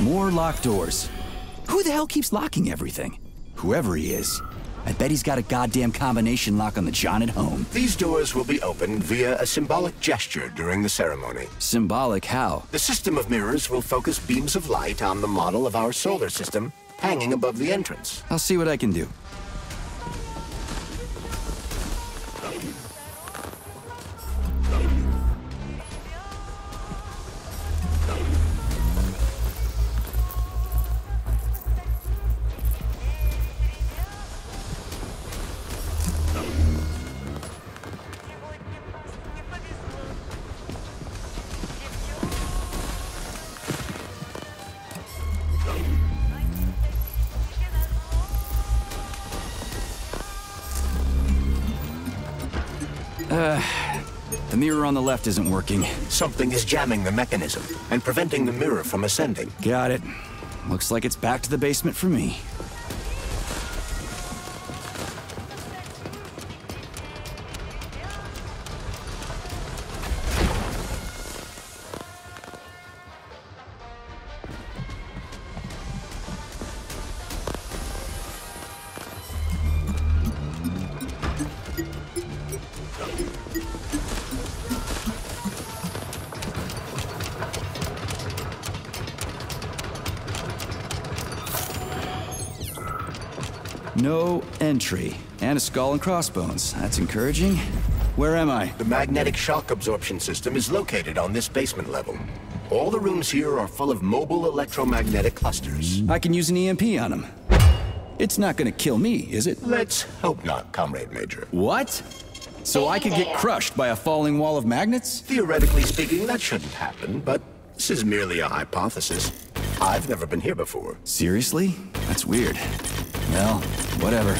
More locked doors. Who the hell keeps locking everything? Whoever he is. I bet he's got a goddamn combination lock on the John at home. These doors will be opened via a symbolic gesture during the ceremony. Symbolic how? The system of mirrors will focus beams of light on the model of our solar system hanging above the entrance. I'll see what I can do. The mirror on the left isn't working. Something is jamming the mechanism and preventing the mirror from ascending. Got it. Looks like it's back to the basement for me. No entry. And a skull and crossbones. That's encouraging. Where am I? The magnetic shock absorption system is located on this basement level. All the rooms here are full of mobile electromagnetic clusters. I can use an EMP on them. It's not gonna kill me, is it? Let's hope not, Comrade Major. What? So I could get crushed by a falling wall of magnets? Theoretically speaking, that shouldn't happen, but this is merely a hypothesis. I've never been here before. Seriously? That's weird. Well, whatever.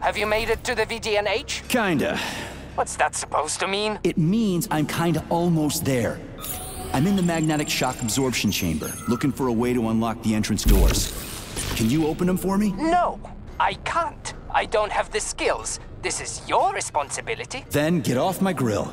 Have you made it to the VDNH? Kinda. What's that supposed to mean? It means I'm kinda almost there. I'm in the magnetic shock absorption chamber, looking for a way to unlock the entrance doors. Can you open them for me? No, I can't. I don't have the skills. This is your responsibility. Then get off my grill.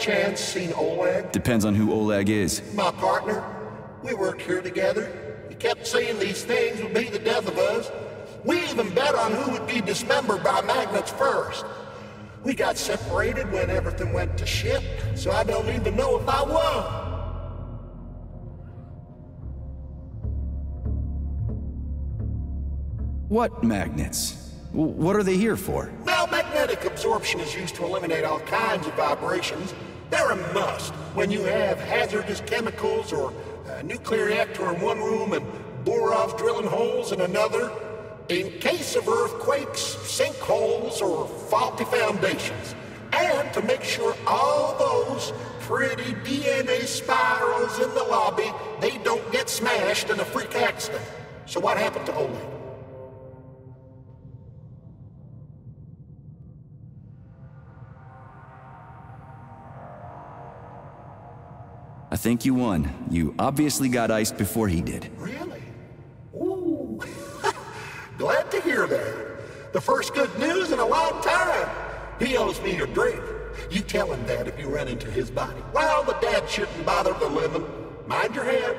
Chance seen Oleg? Depends on who Oleg is. My partner. We worked here together. He kept saying these things would be the death of us. We even bet on who would be dismembered by magnets first. We got separated when everything went to shit, so I don't even know if I won. What magnets? What are they here for? Well, magnetic absorption is used to eliminate all kinds of vibrations. They're a must when you have hazardous chemicals or a nuclear reactor in one room and Borovs drilling holes in another. In case of earthquakes, sinkholes, or faulty foundations. And to make sure all those pretty DNA spirals in the lobby, they don't get smashed in a freak accident. So what happened to Oleg? I think you won. You obviously got iced before he did. Really? Ooh. Glad to hear that. The first good news in a long time. He owes me a drink. You tell him that if you run into his body. Well, the dad shouldn't bother to live him. Mind your head.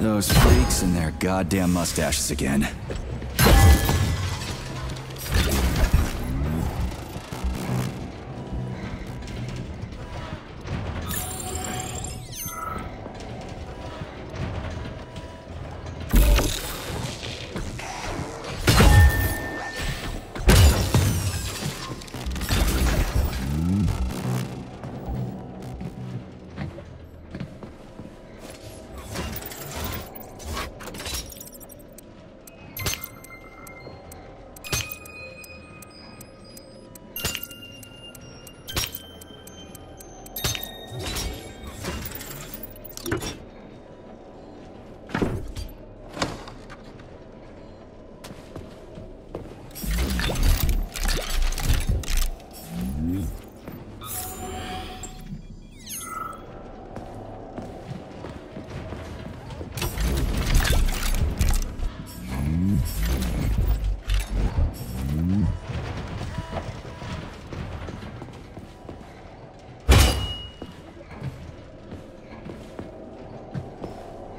Those freaks and their goddamn mustaches again.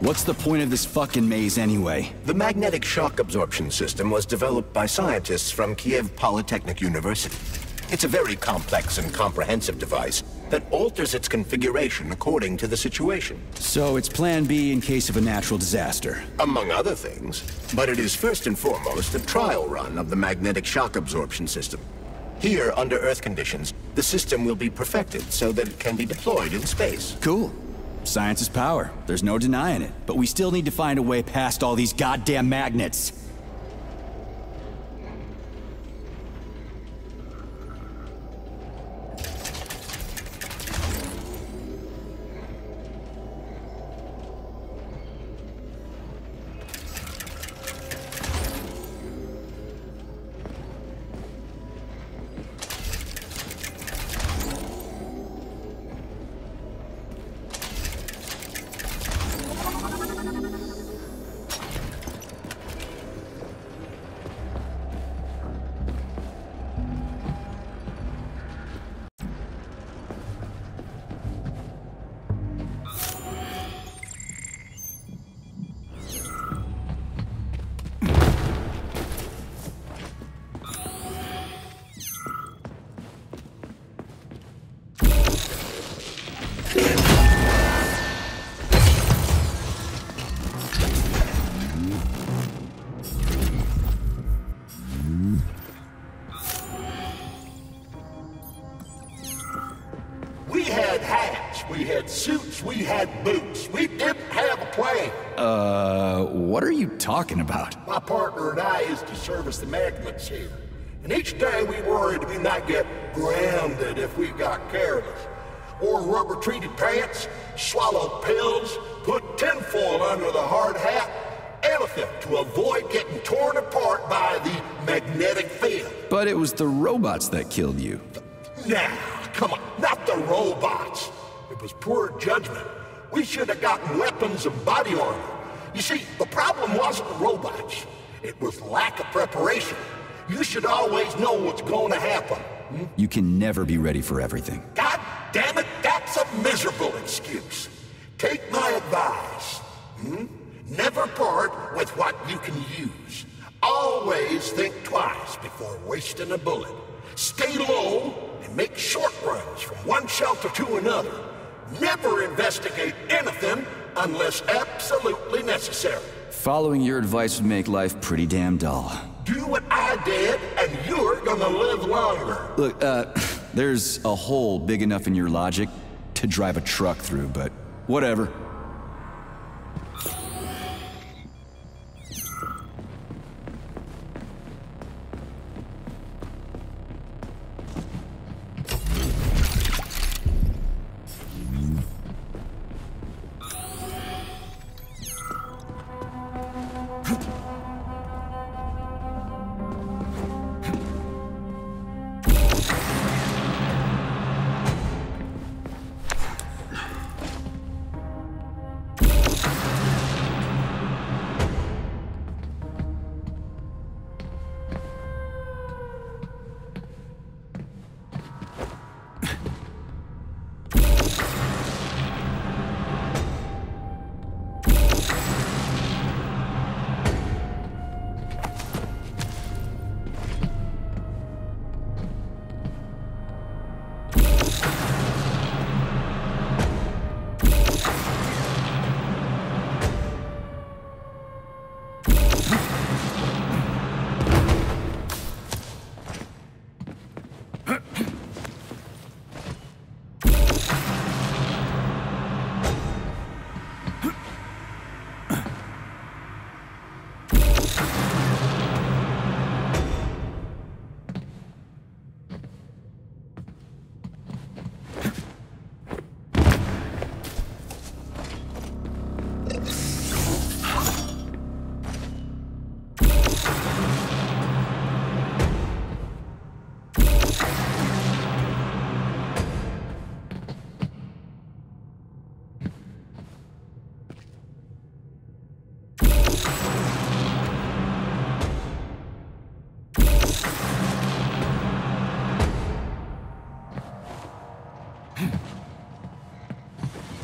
What's the point of this fucking maze anyway? The magnetic shock absorption system was developed by scientists from Kiev Polytechnic University. It's a very complex and comprehensive device that alters its configuration according to the situation. So it's plan B in case of a natural disaster. Among other things. But it is first and foremost a trial run of the magnetic shock absorption system. Here, under Earth conditions, the system will be perfected so that it can be deployed in space. Cool. Science is power. There's no denying it. But we still need to find a way past all these goddamn magnets. Talking about? My partner and I used to service the magnets here, and each day we worried we might get grounded if we got careless. Wore rubber-treated pants, swallowed pills, put tinfoil under the hard hat, anything to avoid getting torn apart by the magnetic field. But it was the robots that killed you. Nah, come on, not the robots. It was poor judgment. We should have gotten weapons and body armor. You see, the problem wasn't the robots. It was lack of preparation. You should always know what's going to happen. You can never be ready for everything. God damn it, that's a miserable excuse. Take my advice. Never part with what you can use. Always think twice before wasting a bullet. Stay low and make short runs from one shelter to another. Never investigate anything unless absolutely necessary. Following your advice would make life pretty damn dull. Do what I did, and you're gonna live longer. Look, there's a hole big enough in your logic to drive a truck through, but whatever.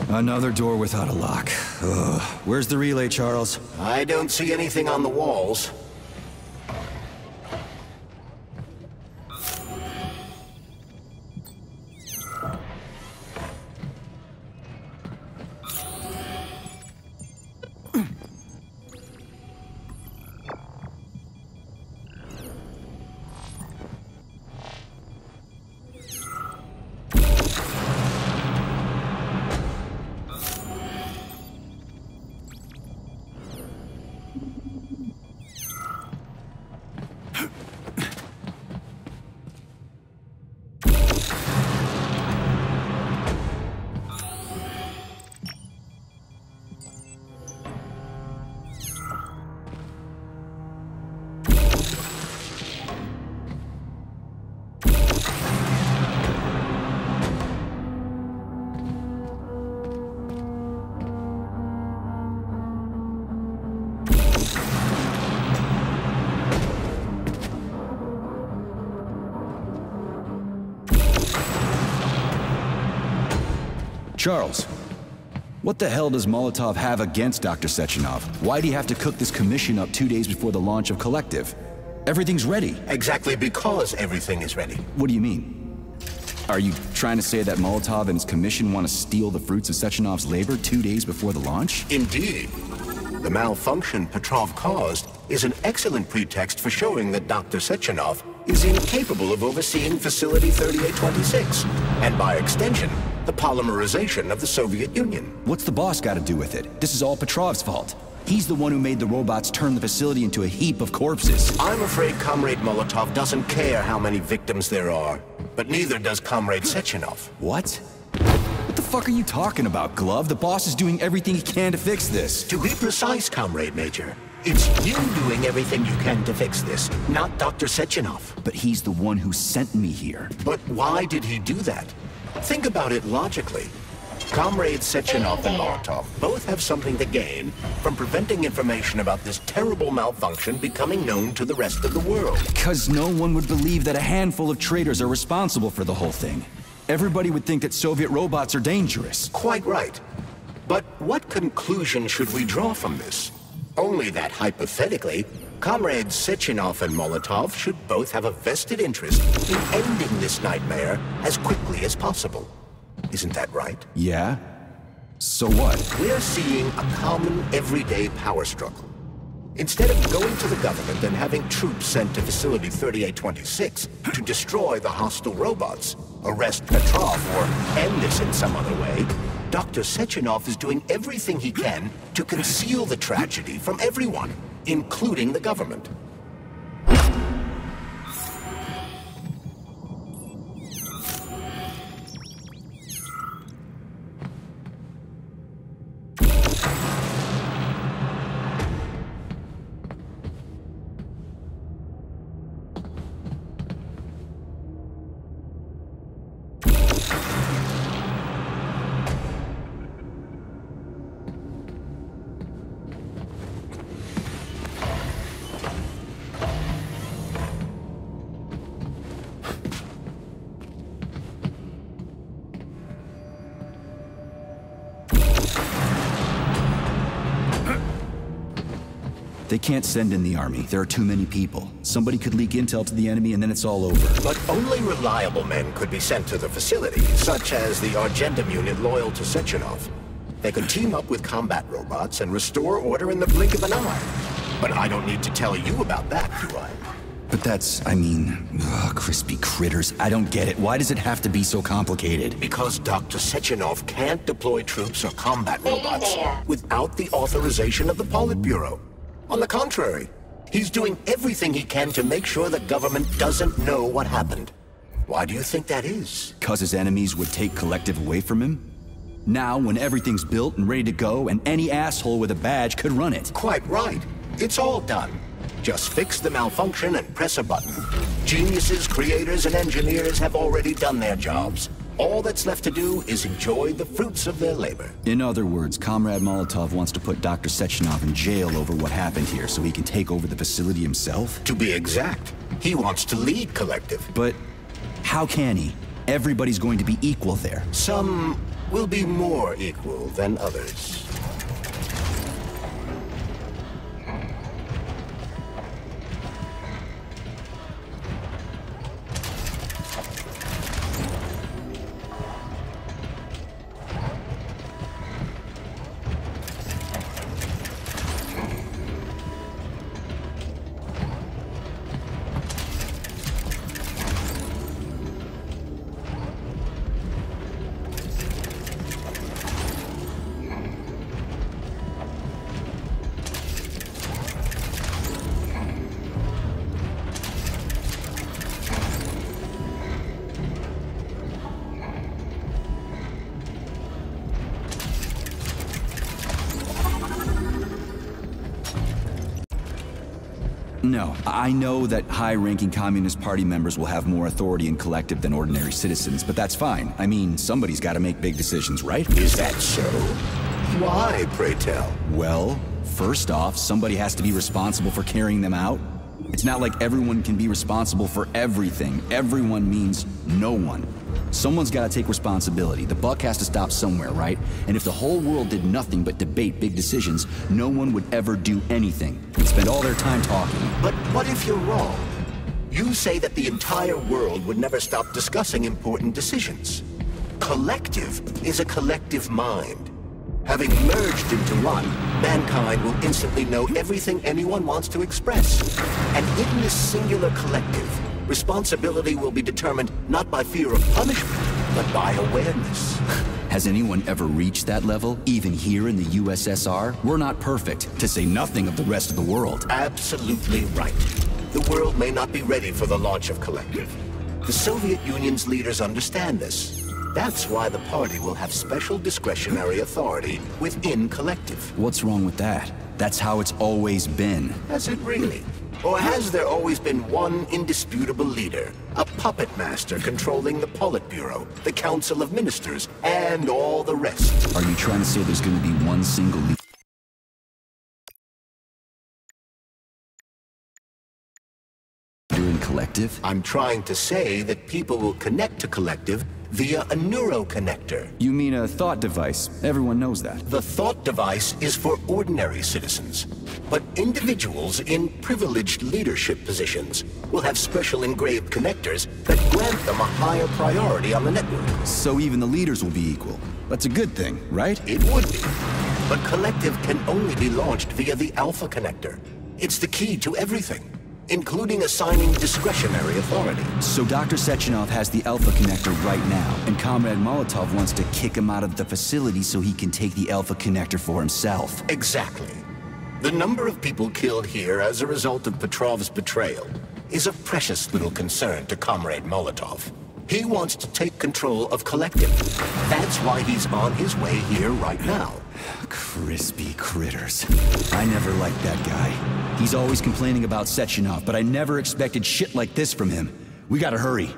Another door without a lock. Ugh. Where's the relay, Charles? I don't see anything on the walls. Charles, what the hell does Molotov have against Dr. Sechenov? Why'd he have to cook this commission up 2 days before the launch of Collective? Everything's ready. Exactly because everything is ready. What do you mean? Are you trying to say that Molotov and his commission want to steal the fruits of Sechenov's labor 2 days before the launch? Indeed. The malfunction Petrov caused is an excellent pretext for showing that Dr. Sechenov is incapable of overseeing Facility 3826, and by extension, the polymerization of the Soviet Union. What's the boss got to do with it? This is all Petrov's fault. He's the one who made the robots turn the facility into a heap of corpses. I'm afraid Comrade Molotov doesn't care how many victims there are, but neither does Comrade Sechenov. What? What the fuck are you talking about, Glove? The boss is doing everything he can to fix this. To be precise, Comrade Major, it's you doing everything you can to fix this, not Dr. Sechenov. But he's the one who sent me here. But why did he do that? Think about it logically. Comrade Sechenov and Martov both have something to gain from preventing information about this terrible malfunction becoming known to the rest of the world. Because no one would believe that a handful of traitors are responsible for the whole thing. Everybody would think that Soviet robots are dangerous. Quite right. But what conclusion should we draw from this? Only that, hypothetically, Comrades Sechenov and Molotov should both have a vested interest in ending this nightmare as quickly as possible. Isn't that right? Yeah. So what? We're seeing a common, everyday power struggle. Instead of going to the government and having troops sent to Facility 3826 to destroy the hostile robots, arrest Petrov, or end this in some other way, Dr. Sechenov is doing everything he can to conceal the tragedy from everyone, including the government. They can't send in the army. There are too many people. Somebody could leak intel to the enemy and then it's all over. But only reliable men could be sent to the facility, such as the Argentum unit loyal to Sechenov. They could team up with combat robots and restore order in the blink of an eye. But I don't need to tell you about that, do I? But that's, I mean, ugh, crispy critters. I don't get it. Why does it have to be so complicated? Because Dr. Sechenov can't deploy troops or combat robots without the authorization of the Politburo. On the contrary, he's doing everything he can to make sure the government doesn't know what happened. Why do you think that is? Because his enemies would take Collective away from him? Now, when everything's built and ready to go, and any asshole with a badge could run it. Quite right. It's all done. Just fix the malfunction and press a button. Geniuses, creators, and engineers have already done their jobs. All that's left to do is enjoy the fruits of their labor. In other words, Comrade Molotov wants to put Dr. Sechenov in jail over what happened here so he can take over the facility himself? To be exact, he wants to lead Collective. But how can he? Everybody's going to be equal there. Some will be more equal than others. No, I know that high-ranking Communist Party members will have more authority in Collective than ordinary citizens, but that's fine. I mean, somebody's got to make big decisions, right? Is that so? Why, pray tell? Well, first off, somebody has to be responsible for carrying them out. It's not like everyone can be responsible for everything. Everyone means no one. Someone's got to take responsibility. The buck has to stop somewhere, right? And if the whole world did nothing but debate big decisions, no one would ever do anything. They'd spend all their time talking. But what if you're wrong? You say that the entire world would never stop discussing important decisions. Collective is a collective mind. Having merged into one, mankind will instantly know everything anyone wants to express. And in this singular collective, responsibility will be determined not by fear of punishment, but by awareness. Has anyone ever reached that level? Even here in the USSR? We're not perfect, to say nothing of the rest of the world. Absolutely right. The world may not be ready for the launch of Collective. The Soviet Union's leaders understand this. That's why the party will have special discretionary authority within Collective. What's wrong with that? That's how it's always been. Has it really? Or has there always been one indisputable leader? A puppet master controlling the Politburo, the Council of Ministers, and all the rest. Are you trying to say there's going to be one single leader? Collective? I'm trying to say that people will connect to Collective via a neuro-connector. You mean a thought device? Everyone knows that. The thought device is for ordinary citizens, but individuals in privileged leadership positions will have special engraved connectors that grant them a higher priority on the network. So even the leaders will be equal. That's a good thing, right? It would be, but Collective can only be launched via the alpha connector. It's the key to everything, including assigning discretionary authority. So Dr. Sechenov has the alpha connector right now, and Comrade Molotov wants to kick him out of the facility so he can take the alpha connector for himself. Exactly. The number of people killed here as a result of Petrov's betrayal is of precious little concern to Comrade Molotov. He wants to take control of Collective. That's why he's on his way here right now. Crispy critters. I never liked that guy. He's always complaining about Sechenov, but I never expected shit like this from him. We gotta hurry.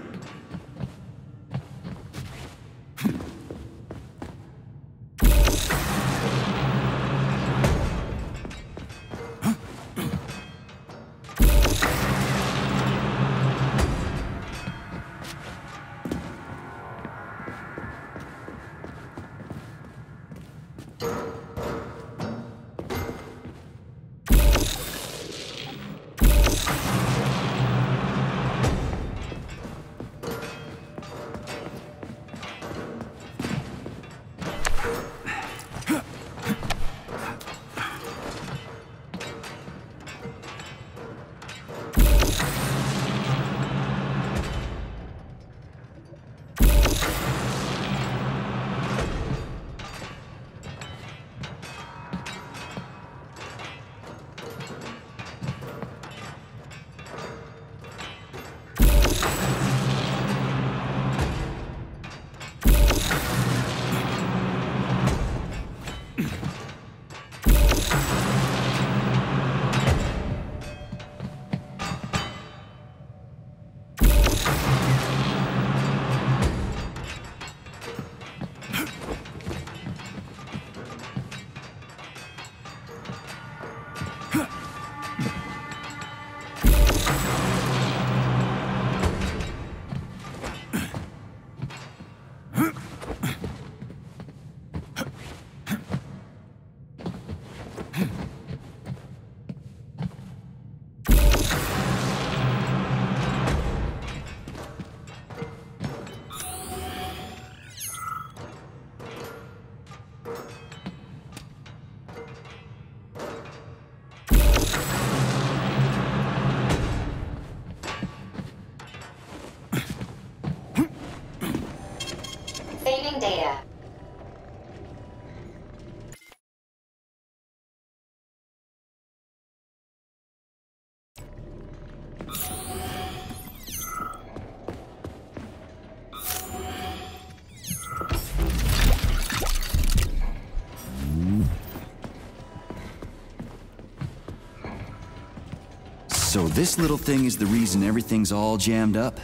So this little thing is the reason everything's all jammed up?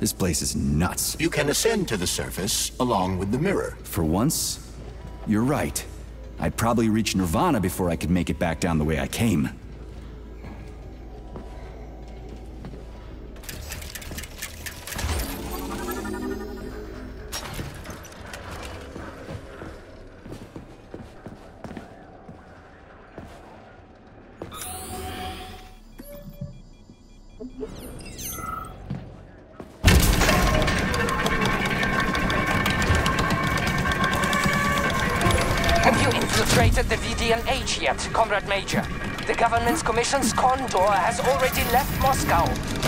This place is nuts. You can ascend to the surface along with the mirror. For once, you're right. I'd probably reach Nirvana before I could make it back down the way I came. Have you infiltrated the VDNH yet, Comrade Major? The government's commission's Condor has already left Moscow.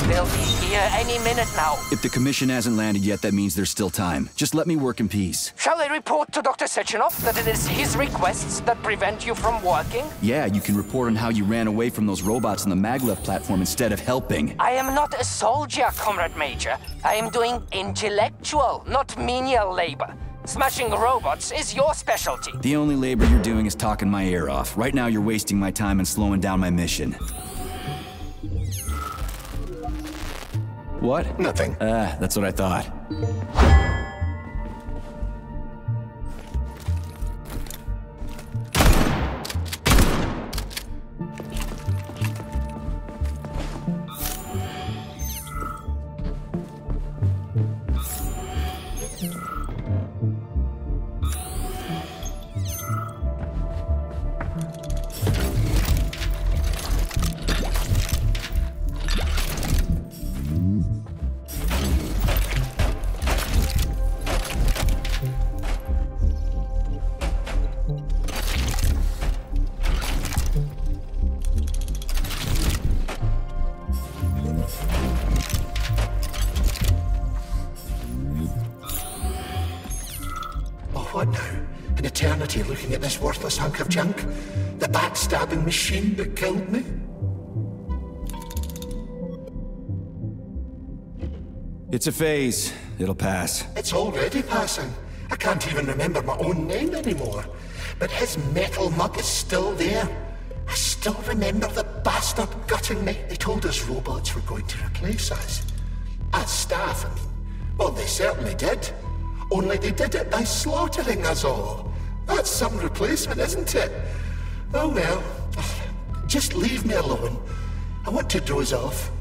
They'll be here any minute now. If the commission hasn't landed yet, that means there's still time. Just let me work in peace. Shall I report to Dr. Sechenov that it is his requests that prevent you from working? Yeah, you can report on how you ran away from those robots on the maglev platform instead of helping. I am not a soldier, Comrade Major. I am doing intellectual, not menial labor. Smashing robots is your specialty. The only labor you're doing is talking my ear off. Right now you're wasting my time and slowing down my mission. What? Nothing. That's what I thought. Worthless hunk of junk. The backstabbing machine that killed me. It's a phase. It'll pass. It's already passing. I can't even remember my own name anymore. But his metal mug is still there. I still remember the bastard gutting me. They told us robots were going to replace us. As staff, I mean. Well, they certainly did. Only they did it by slaughtering us all. That's some replacement, isn't it? Oh well, just leave me alone. I want to doze off.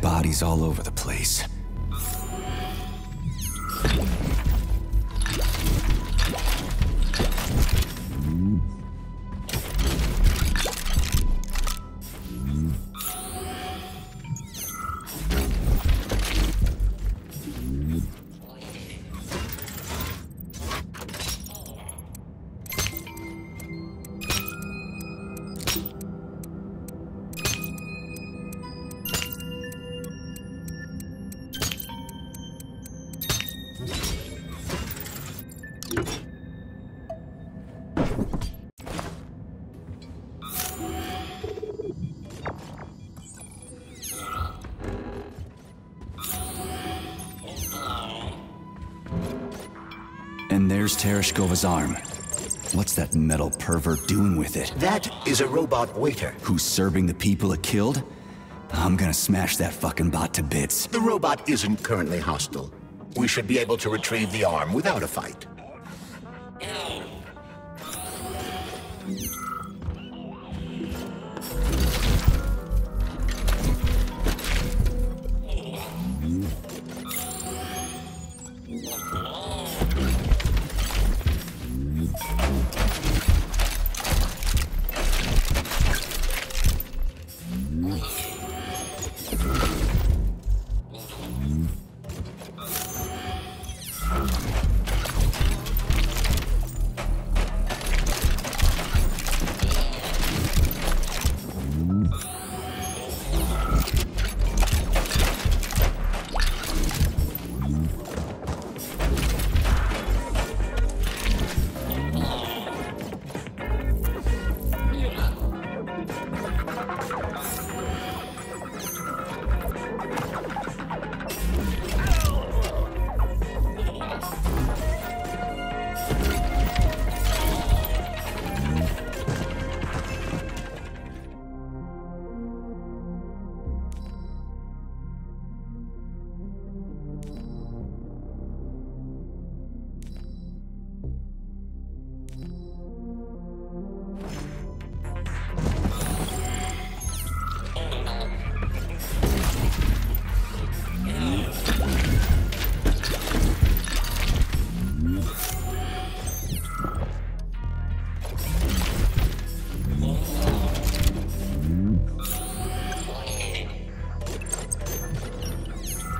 Bodies all over the place. There's Tereshkova's arm. What's that metal pervert doing with it? That is a robot waiter. Who's serving the people it killed? I'm gonna smash that fucking bot to bits. The robot isn't currently hostile. We should be able to retrieve the arm without a fight.